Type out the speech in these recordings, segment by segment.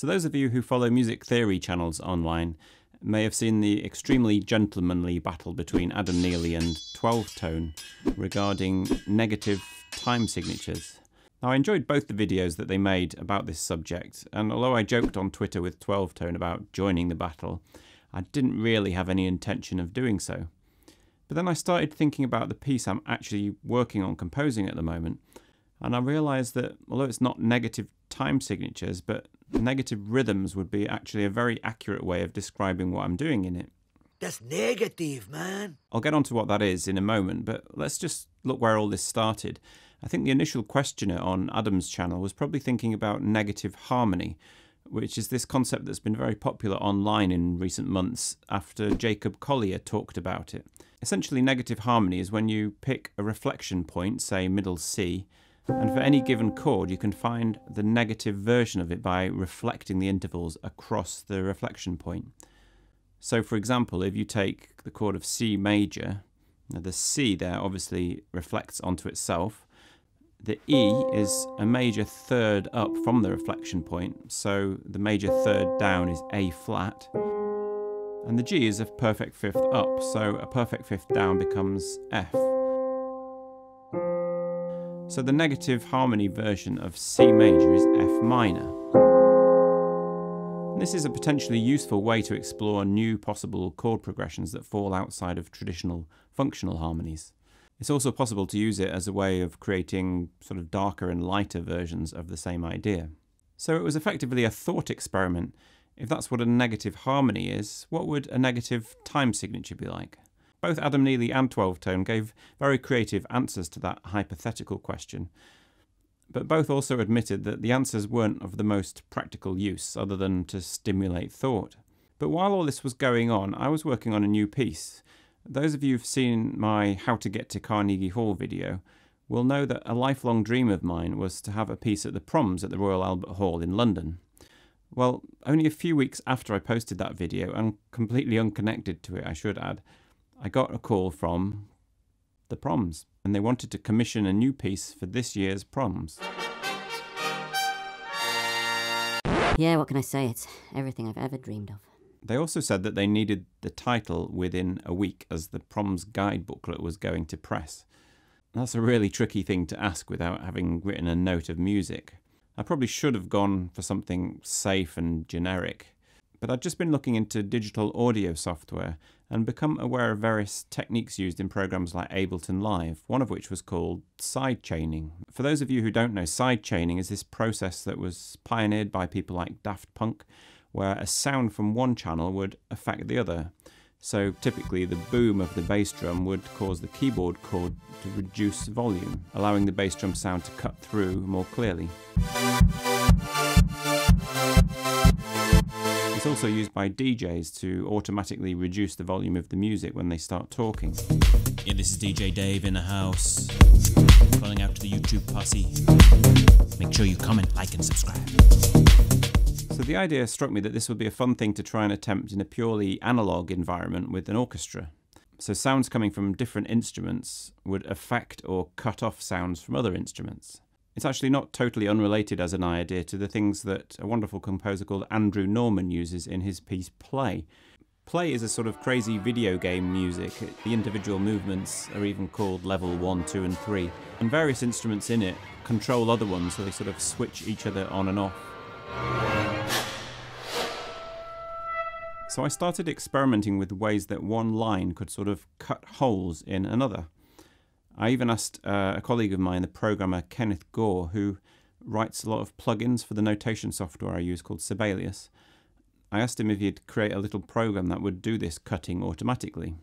So those of you who follow music theory channels online may have seen the extremely gentlemanly battle between Adam Neely and 12 Tone regarding negative time signatures. Now, I enjoyed both the videos that they made about this subject, and although I joked on Twitter with 12 Tone about joining the battle, I didn't really have any intention of doing so. But then I started thinking about the piece I'm actually working on composing at the moment, and I realised that although it's not negative time signatures, but negative rhythms would be actually a very accurate way of describing what I'm doing in it. That's negative, man! I'll get on to what that is in a moment, but let's just look where all this started. I think the initial questioner on Adam's channel was probably thinking about negative harmony, which is this concept that's been very popular online in recent months after Jacob Collier talked about it. Essentially, negative harmony is when you pick a reflection point, say middle C, and for any given chord you can find the negative version of it by reflecting the intervals across the reflection point. So for example, if you take the chord of C major, now the C there obviously reflects onto itself. The E is a major third up from the reflection point, so the major third down is A flat. And the G is a perfect fifth up, so a perfect fifth down becomes F. So the negative harmony version of C major is F minor. This is a potentially useful way to explore new possible chord progressions that fall outside of traditional functional harmonies. It's also possible to use it as a way of creating sort of darker and lighter versions of the same idea. So it was effectively a thought experiment. If that's what a negative harmony is, what would a negative time signature be like? Both Adam Neely and 12 Tone gave very creative answers to that hypothetical question, but both also admitted that the answers weren't of the most practical use other than to stimulate thought. But while all this was going on, I was working on a new piece. Those of you who've seen my How to Get to Carnegie Hall video will know that a lifelong dream of mine was to have a piece at the proms at the Royal Albert Hall in London. Well, only a few weeks after I posted that video, and completely unconnected to it I should add, I got a call from the proms, and they wanted to commission a new piece for this year's proms. Yeah, what can I say? It's everything I've ever dreamed of. They also said that they needed the title within a week, as the Proms Guide booklet was going to press. That's a really tricky thing to ask without having written a note of music. I probably should have gone for something safe and generic, but I'd just been looking into digital audio software and become aware of various techniques used in programs like Ableton Live, one of which was called sidechaining. For those of you who don't know, sidechaining is this process that was pioneered by people like Daft Punk, where a sound from one channel would affect the other. So typically the boom of the bass drum would cause the keyboard chord to reduce volume, allowing the bass drum sound to cut through more clearly. It's also used by DJs to automatically reduce the volume of the music when they start talking. Yeah, this is DJ Dave in the house, calling out to the YouTube posse. Make sure you comment, like and subscribe. So the idea struck me that this would be a fun thing to try and attempt in a purely analogue environment with an orchestra. So sounds coming from different instruments would affect or cut off sounds from other instruments. It's actually not totally unrelated as an idea to the things that a wonderful composer called Andrew Norman uses in his piece Play. Play is a sort of crazy video game music. The individual movements are even called level 1, 2 and 3, and various instruments in it control other ones, so they sort of switch each other on and off. So I started experimenting with ways that one line could sort of cut holes in another. I even asked a colleague of mine, the programmer Kenneth Gore, who writes a lot of plugins for the notation software I use called Sibelius. I asked him if he'd create a little program that would do this cutting automatically.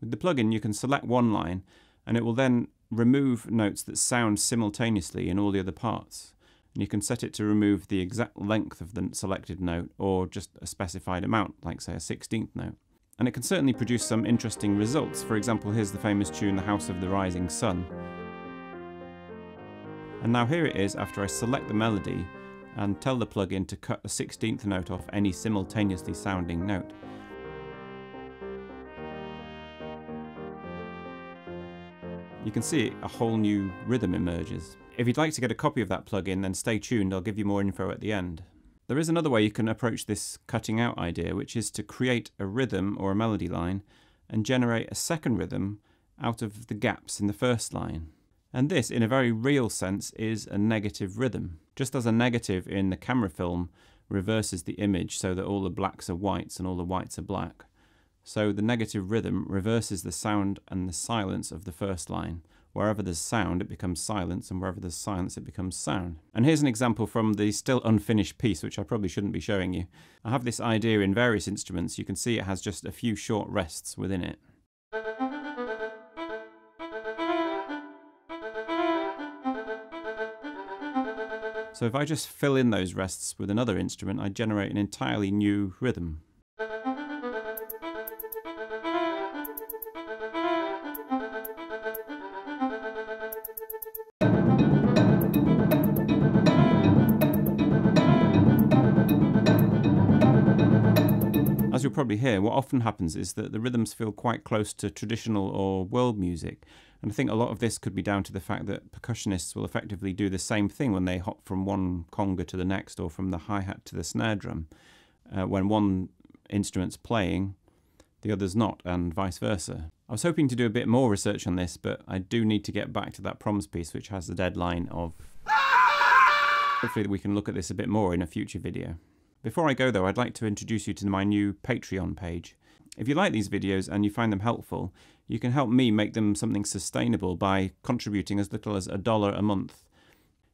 With the plugin you can select one line and it will then remove notes that sound simultaneously in all the other parts. And you can set it to remove the exact length of the selected note or just a specified amount, like say a 16th note. And it can certainly produce some interesting results. For example, here's the famous tune The House of the Rising Sun. And now here it is after I select the melody and tell the plugin to cut a 16th note off any simultaneously sounding note. You can see a whole new rhythm emerges. If you'd like to get a copy of that plugin, then stay tuned, I'll give you more info at the end. There is another way you can approach this cutting out idea, which is to create a rhythm or a melody line and generate a second rhythm out of the gaps in the first line. And this, in a very real sense, is a negative rhythm. Just as a negative in the camera film reverses the image so that all the blacks are whites and all the whites are black, so the negative rhythm reverses the sound and the silence of the first line. Wherever there's sound, it becomes silence, and wherever there's silence, it becomes sound. And here's an example from the still unfinished piece, which I probably shouldn't be showing you. I have this idea in various instruments. You can see it has just a few short rests within it. So if I just fill in those rests with another instrument, I generate an entirely new rhythm. You'll probably hear, what often happens is that the rhythms feel quite close to traditional or world music, and I think a lot of this could be down to the fact that percussionists will effectively do the same thing when they hop from one conga to the next, or from the hi-hat to the snare drum. When one instrument's playing, the other's not, and vice versa. I was hoping to do a bit more research on this, but I do need to get back to that Proms piece, which has the deadline of... Hopefully we can look at this a bit more in a future video. Before I go though, I'd like to introduce you to my new Patreon page. If you like these videos and you find them helpful, you can help me make them something sustainable by contributing as little as $1 a month.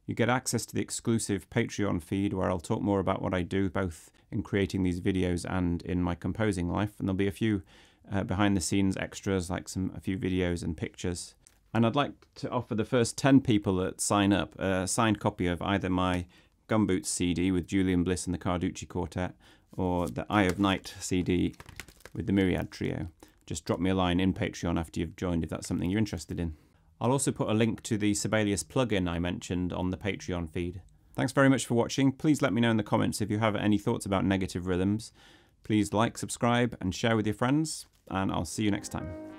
You get access to the exclusive Patreon feed where I'll talk more about what I do, both in creating these videos and in my composing life, and there'll be a few behind the scenes extras, like a few videos and pictures. And I'd like to offer the first 10 people that sign up a signed copy of either my Gumboots CD with Julian Bliss and the Carducci Quartet, or the Eye of Night CD with the Myriad Trio. Just drop me a line in Patreon after you've joined if that's something you're interested in. I'll also put a link to the Sibelius plugin I mentioned on the Patreon feed. Thanks very much for watching. Please let me know in the comments if you have any thoughts about negative rhythms. Please like, subscribe and share with your friends, and I'll see you next time.